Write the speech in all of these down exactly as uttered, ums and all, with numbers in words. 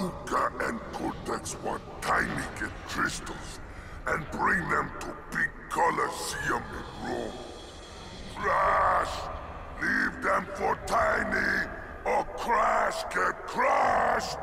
Uka and Cortex want tiny kid crystals and bring them to big Colosseum in Rome. Crash! Leave them for Tiny, or Crash get crushed!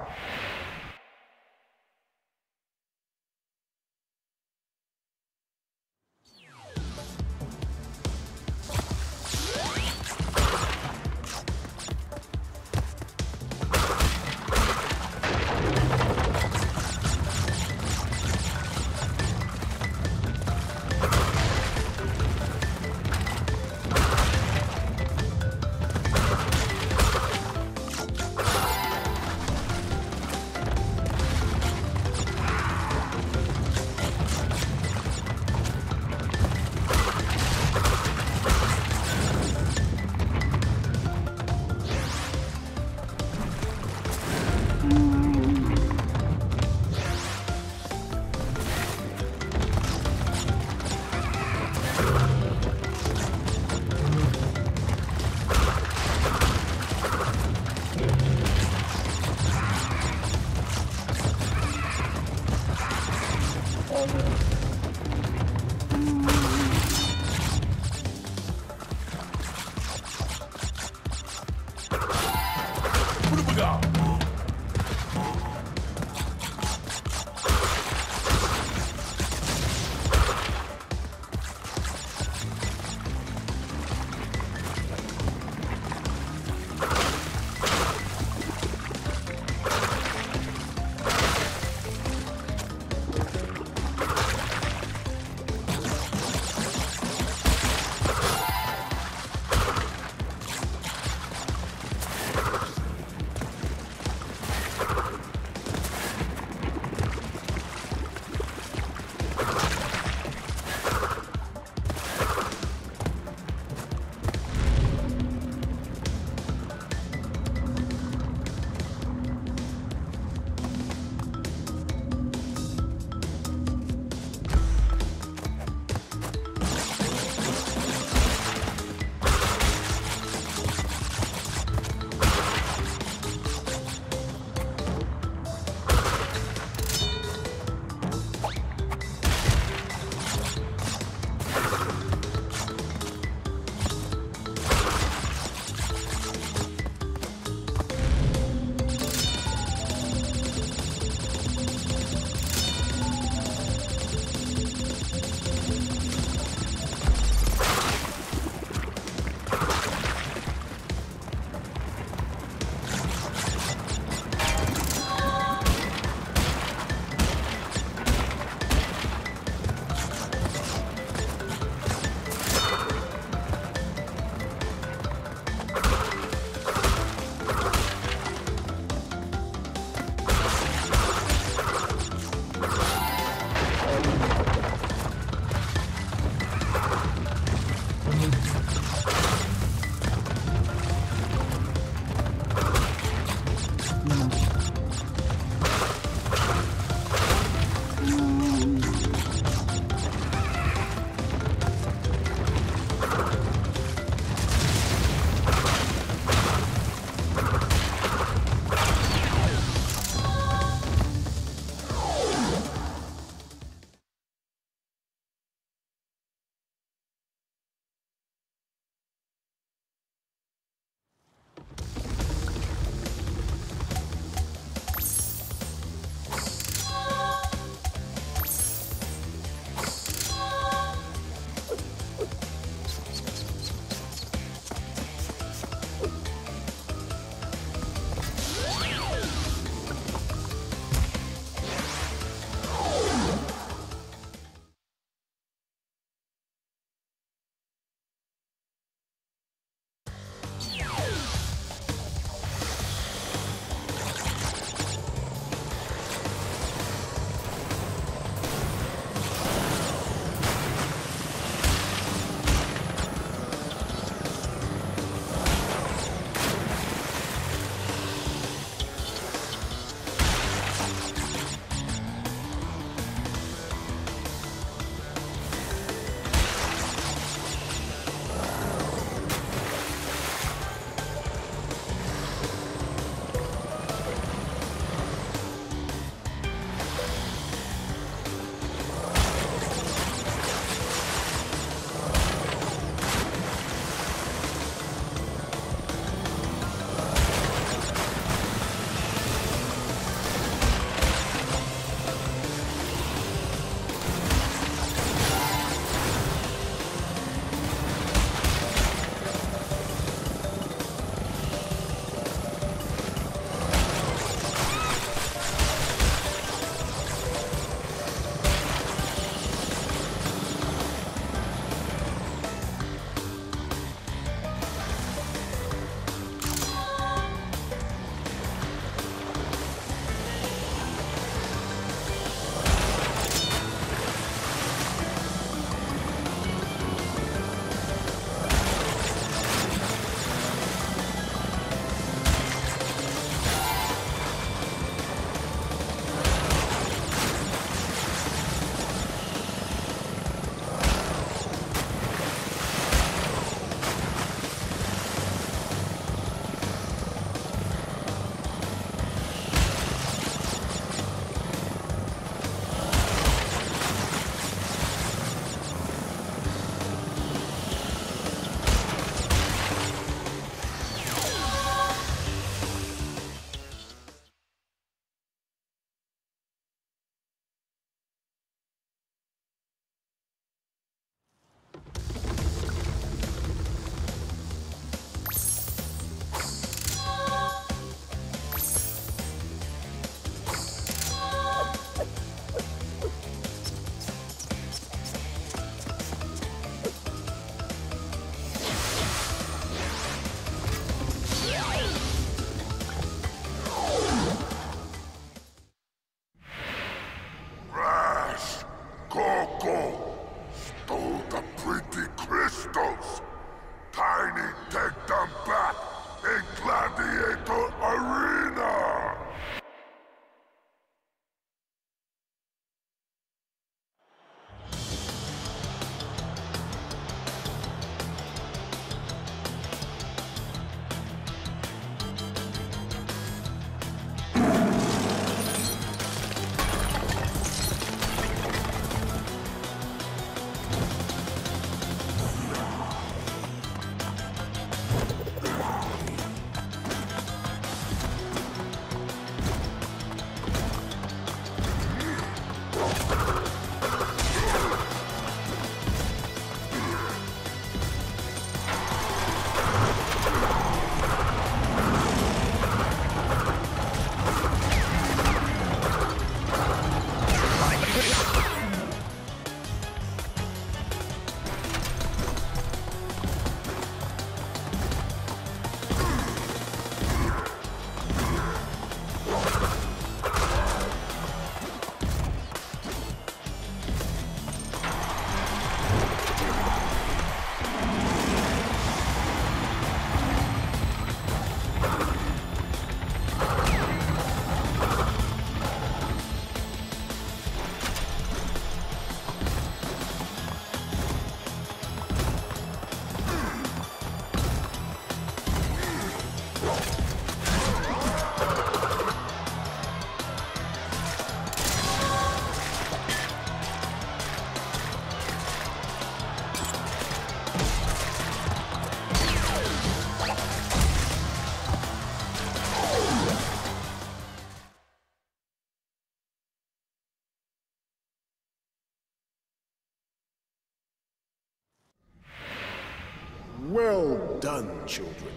Well done, children.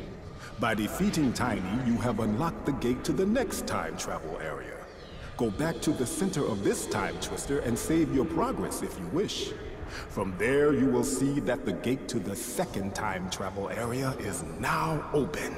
By defeating Tiny, you have unlocked the gate to the next time travel area. Go back to the center of this time twister and save your progress if you wish. From there, you will see that the gate to the second time travel area is now open.